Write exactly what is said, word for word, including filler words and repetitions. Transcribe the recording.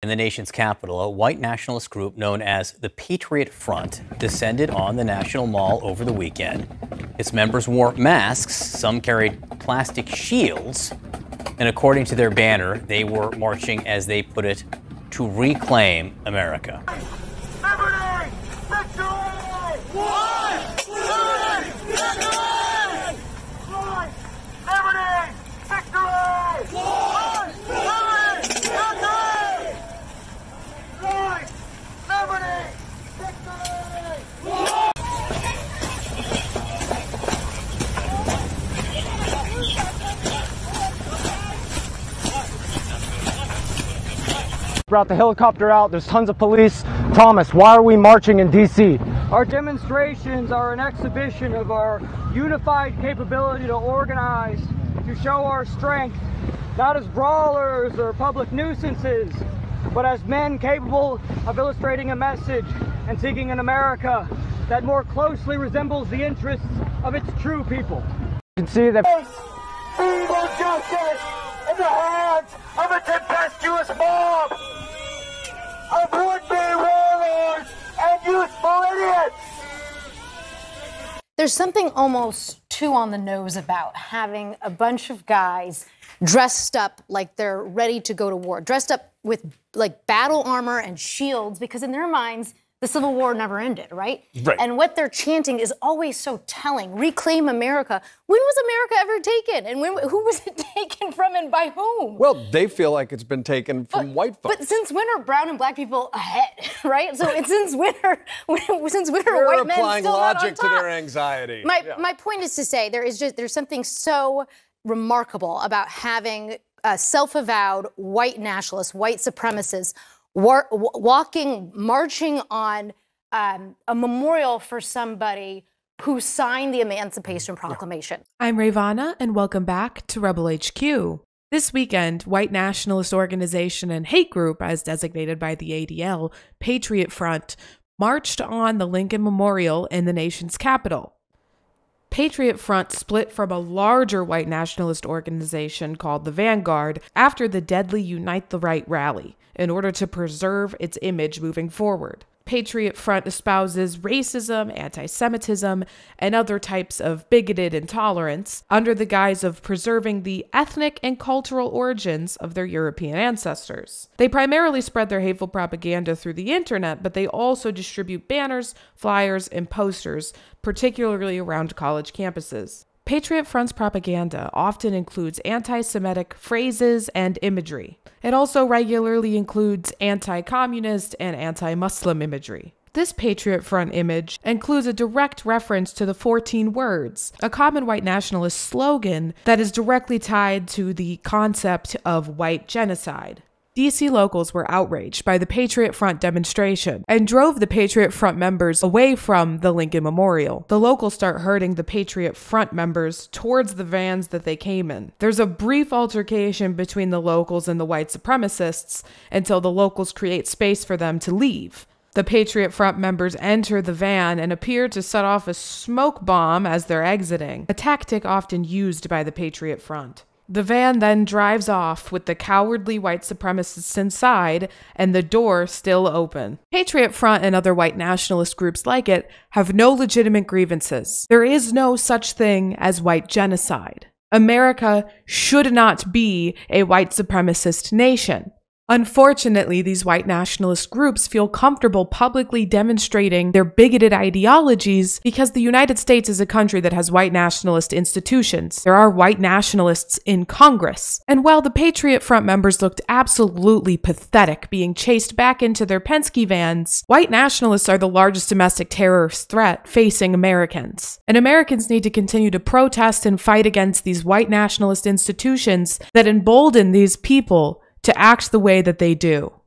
In the nation's capital, a white nationalist group known as the Patriot Front descended on the National Mall over the weekend. Its members wore masks, some carried plastic shields, and according to their banner, they were marching, as they put it, to reclaim America. Liberty! Victory! One! Liberty! Victory! One! Liberty! Victory! One! Brought the helicopter out. There's tons of police. Thomas, why are we marching in D C? Our demonstrations are an exhibition of our unified capability to organize, to show our strength, not as brawlers or public nuisances, but as men capable of illustrating a message and seeking an America that more closely resembles the interests of its true people. You can see that evil justice in the hands of a tempestuous mob of would-be warlords and useful idiots. There's something almost too on the nose about having a bunch of guys dressed up like they're ready to go to war, dressed up with like battle armor and shields, because in their minds, the Civil War never ended, right? Right. And what they're chanting is always so telling. Reclaim America. When was America ever taken? And when, who was it taken from and by whom? Well, they feel like it's been taken from but, white folks. But since when are brown and black people ahead, right? So it's since when are, since when are white men still applying logic to their anxiety. My, yeah. my point is to say there is just, there's something so remarkable about having uh, self-avowed white nationalists, white supremacists, War, walking, marching on um, a memorial for somebody who signed the Emancipation Proclamation. I'm Rayy Vana, and welcome back to Rebel H Q. This weekend, white nationalist organization and hate group, as designated by the A D L, Patriot Front, marched on the Lincoln Memorial in the nation's capital. Patriot Front split from a larger white nationalist organization called the Vanguard after the deadly Unite the Right rally, in order to preserve its image moving forward. Patriot Front espouses racism, anti-Semitism, and other types of bigoted intolerance under the guise of preserving the ethnic and cultural origins of their European ancestors. They primarily spread their hateful propaganda through the internet, but they also distribute banners, flyers, and posters, particularly around college campuses. Patriot Front's propaganda often includes anti-Semitic phrases and imagery. It also regularly includes anti-communist and anti-Muslim imagery. This Patriot Front image includes a direct reference to the fourteen words, a common white nationalist slogan that is directly tied to the concept of white genocide. D C locals were outraged by the Patriot Front demonstration and drove the Patriot Front members away from the Lincoln Memorial. The locals start herding the Patriot Front members towards the vans that they came in. There's a brief altercation between the locals and the white supremacists until the locals create space for them to leave. The Patriot Front members enter the van and appear to set off a smoke bomb as they're exiting, a tactic often used by the Patriot Front. The van then drives off with the cowardly white supremacists inside and the door still open. Patriot Front and other white nationalist groups like it have no legitimate grievances. There is no such thing as white genocide. America should not be a white supremacist nation. Unfortunately, these white nationalist groups feel comfortable publicly demonstrating their bigoted ideologies because the United States is a country that has white nationalist institutions. There are white nationalists in Congress. And while the Patriot Front members looked absolutely pathetic being chased back into their Penske vans, white nationalists are the largest domestic terrorist threat facing Americans. And Americans need to continue to protest and fight against these white nationalist institutions that embolden these people to act the way that they do.